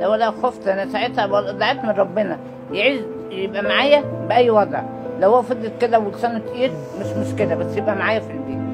ده ولا خفت انا ساعتها، ضعت من ربنا يعز يبقى معايا باي وضع. لو هو فضلت كده ولسانه تقيل مش مشكله، بس يبقى معايا في البيت.